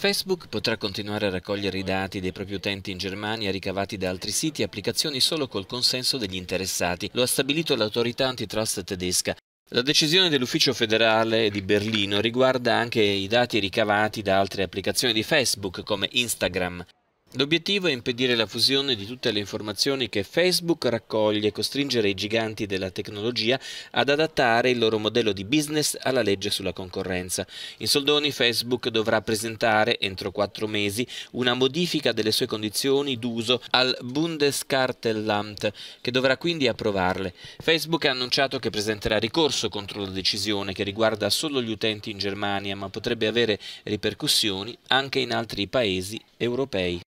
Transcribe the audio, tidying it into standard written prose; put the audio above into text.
Facebook potrà continuare a raccogliere i dati dei propri utenti in Germania ricavati da altri siti e applicazioni solo col consenso degli interessati, lo ha stabilito l'autorità antitrust tedesca. La decisione dell'Ufficio federale di Berlino riguarda anche i dati ricavati da altre applicazioni di Facebook come Instagram. L'obiettivo è impedire la fusione di tutte le informazioni che Facebook raccoglie e costringere i giganti della tecnologia ad adattare il loro modello di business alla legge sulla concorrenza. In soldoni, Facebook dovrà presentare entro 4 mesi una modifica delle sue condizioni d'uso al Bundeskartellamt, che dovrà quindi approvarle. Facebook ha annunciato che presenterà ricorso contro la decisione, che riguarda solo gli utenti in Germania, ma potrebbe avere ripercussioni anche in altri paesi europei.